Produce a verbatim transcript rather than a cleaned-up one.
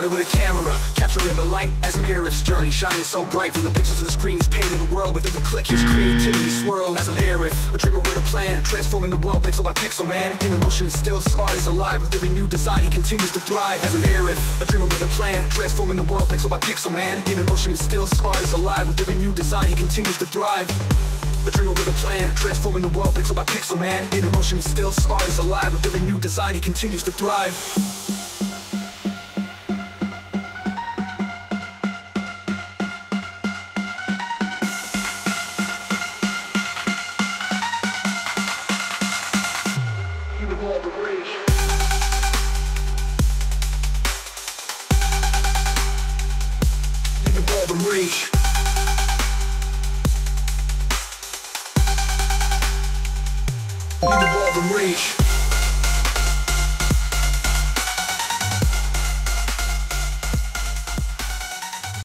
Started with a camera, capturing the light, Asm Arif's journey, shining so bright from the pictures to the screens, painting the world with every click. His creativity swirl, Asm Arif, a dreamer with a plan, transforming the world pixel by pixel, man. In emotion is still smart, is alive with every new design, he continues to thrive. Asm Arif, a dreamer with a plan, transforming the world pixel by pixel, man. In emotion is still smart, is alive with every new design, he continues to thrive. A dreamer with a plan, transforming the world pixel by pixel, man. In emotion is still smart, is alive with every new design, he continues to thrive.